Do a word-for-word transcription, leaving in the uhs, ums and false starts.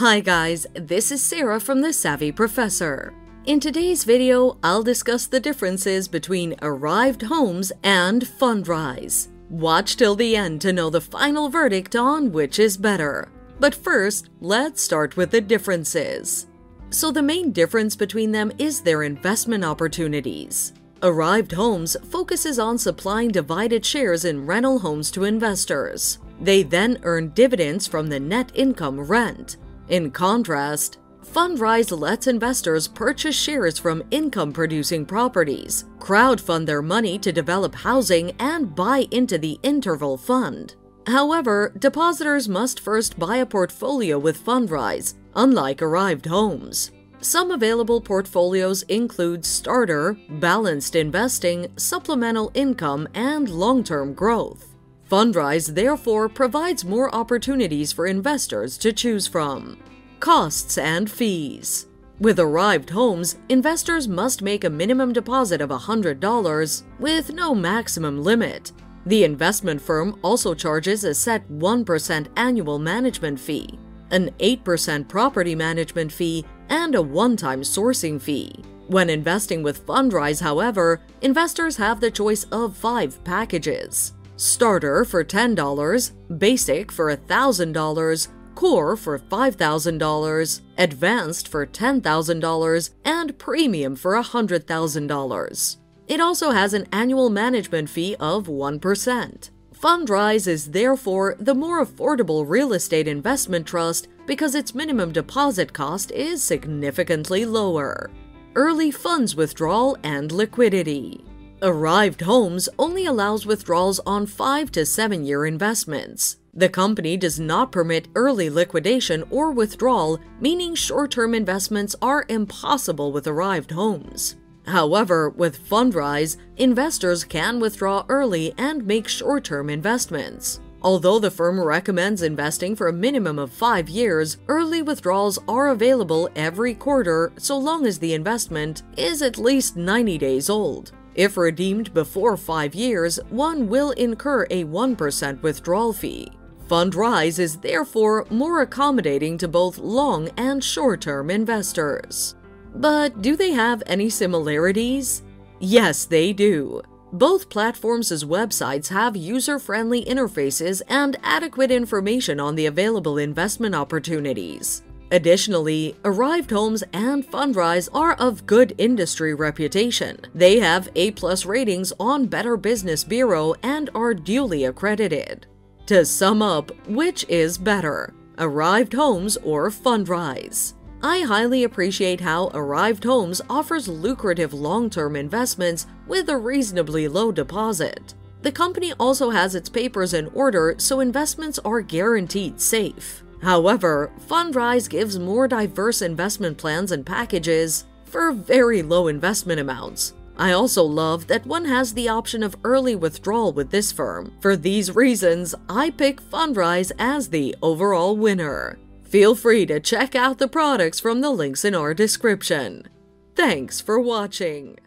Hi guys, this is Sarah from The Savvy Professor. In today's video, I'll discuss the differences between Arrived Homes and Fundrise. Watch till the end to know the final verdict on which is better. But first, let's start with the differences. So the main difference between them is their investment opportunities. Arrived Homes focuses on supplying divided shares in rental homes to investors. They then earn dividends from the net income rent. In contrast, Fundrise lets investors purchase shares from income-producing properties, crowdfund their money to develop housing, and buy into the Interval Fund. However, depositors must first buy a portfolio with Fundrise, unlike Arrived Homes. Some available portfolios include starter, balanced investing, supplemental income, and long-term growth. Fundrise therefore provides more opportunities for investors to choose from. Costs and fees. With Arrived Homes, investors must make a minimum deposit of one hundred dollars with no maximum limit. The investment firm also charges a set one percent annual management fee, an eight percent property management fee, and a one-time sourcing fee. When investing with Fundrise, however, investors have the choice of five packages. Starter for ten dollars, Basic for one thousand dollars, Core for five thousand dollars, Advanced for ten thousand dollars, and Premium for one hundred thousand dollars. It also has an annual management fee of one percent. Fundrise is therefore the more affordable real estate investment trust because its minimum deposit cost is significantly lower. Early funds withdrawal and liquidity. Arrived Homes only allows withdrawals on five to seven year investments. The company does not permit early liquidation or withdrawal, meaning short-term investments are impossible with Arrived Homes. However, with Fundrise, investors can withdraw early and make short-term investments. Although the firm recommends investing for a minimum of five years, early withdrawals are available every quarter so long as the investment is at least ninety days old. If redeemed before five years, one will incur a one percent withdrawal fee. Fundrise is therefore more accommodating to both long and short-term investors. But do they have any similarities? Yes, they do. Both platforms' websites have user-friendly interfaces and adequate information on the available investment opportunities. Additionally, Arrived Homes and Fundrise are of good industry reputation. They have A plus ratings on Better Business Bureau and are duly accredited. To sum up, which is better, Arrived Homes or Fundrise? I highly appreciate how Arrived Homes offers lucrative long-term investments with a reasonably low deposit. The company also has its papers in order, so investments are guaranteed safe. However, Fundrise gives more diverse investment plans and packages for very low investment amounts. I also love that one has the option of early withdrawal with this firm. For these reasons, I pick Fundrise as the overall winner. Feel free to check out the products from the links in our description. Thanks for watching.